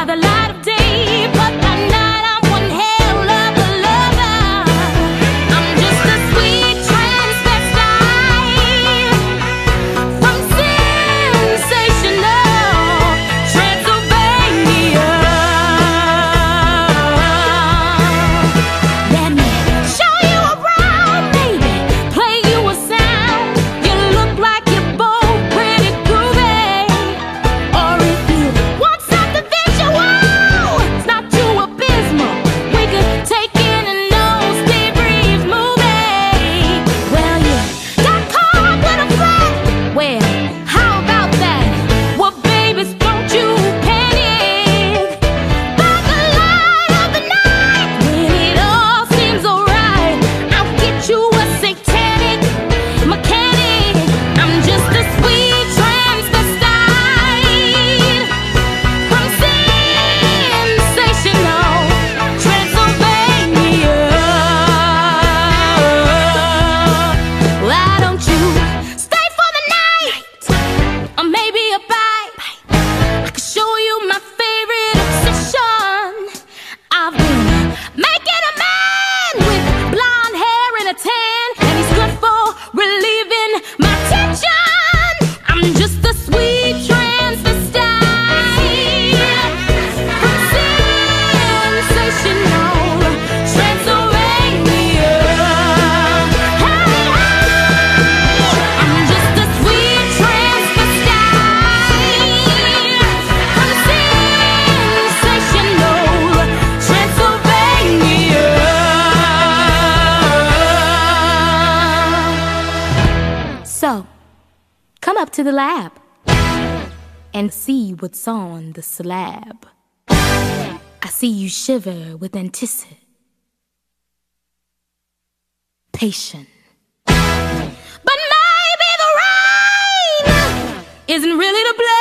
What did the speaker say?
by the light of day, but by night I'm one hell of a lover. I'm just a sweet transvestite from sensational Transylvania. Let me show you around, baby, play you a sound. You look like you're both pretty groovy. Or if you want something visual, it's not too abysmal, we could take in a nosebleed breeze movie. Well, you got caught with a flat. Well, how about that? Well, babies, don't you panic. By the light of the night, when it all seems alright, I'll get you a satanic mechanic. I'm just a sweet transvestite from sensational Transylvania. Why don't you stay for the night, or maybe a bite? I can show you my favorite obsession. I've been making a man with blonde hair and a tan, and he's good for relieving my tension. I'm just a sweet transvestite from sensational Transylvania. I'm just a sweet transvestite from sensational Transylvania. So, come up to the lab and see what's on the slab. I see you shiver with anticipation. But maybe the rain isn't really to blame.